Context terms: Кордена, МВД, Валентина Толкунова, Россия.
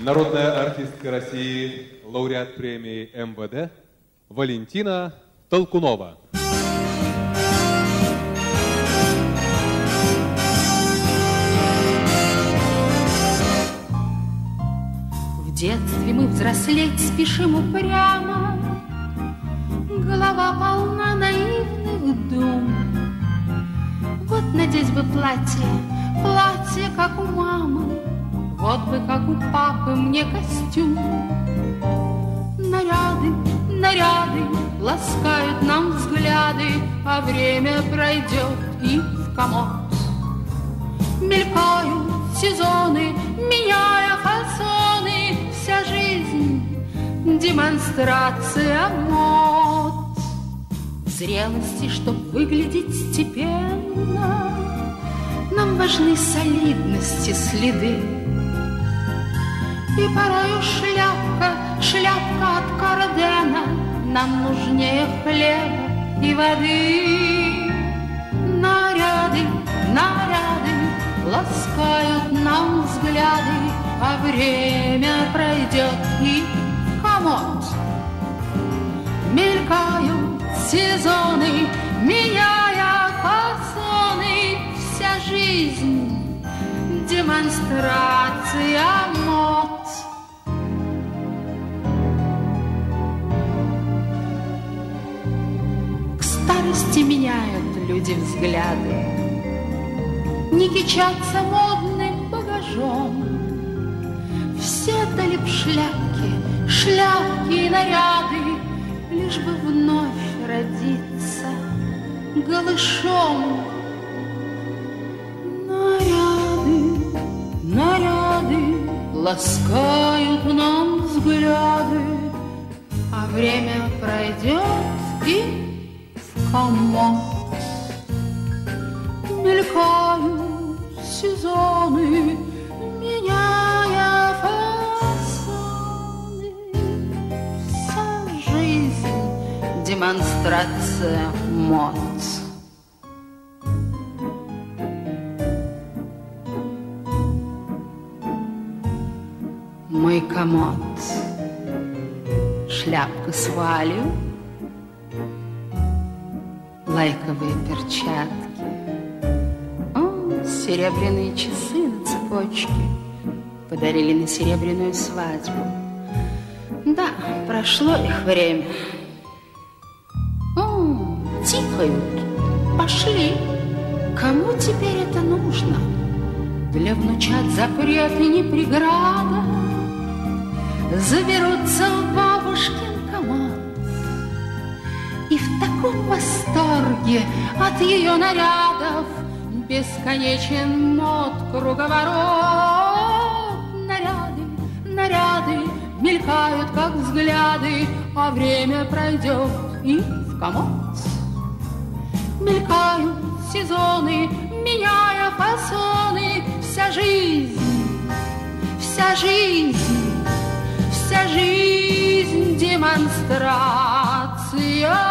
Народная артистка России, лауреат премии МВД Валентина Толкунова. В детстве мы взрослеть спешим упрямо, голова полна наивных дум. Вот надеть бы платье, платье, как у мамы, вот бы, как у папы, мне костюм. Наряды, наряды ласкают нам взгляды, а время пройдет и в комод. Мелькают сезоны, меняя фасоны, вся жизнь демонстрация мод. Зрелости, чтоб выглядеть степенно, нам важны солидности следы. И порою шляпка, шляпка от Кордена нам нужнее хлеба и воды. Наряды, наряды ласкают нам взгляды, а время пройдет и комод. Мелькают сезоны, меняя фасоны, вся жизнь демонстрация мод. К старости меняют люди взгляды, не кичатся модным багажом. Все дали б шляпки, шляпки и наряды, лишь бы вновь родиться голышом. Наряды ласкают нам взгляды, а время пройдет и в комод. Мелькают сезоны, меняя фасоны, вся жизнь демонстрация мод. Мой комод, шляпка с вуалью, лайковые перчатки, серебряные часы на цепочке подарили на серебряную свадьбу. Да, прошло их время. Тикают, пошли. Кому теперь это нужно? Для внучат запреты не преграда. Заберутся в бабушкин комод и в таком восторге от ее нарядов бесконечен мод круговорот. Наряды, наряды мелькают, как взгляды, а время пройдет и в комод. Мелькают сезоны, меняя фасоны, вся жизнь, вся жизнь, вся жизнь демонстрация.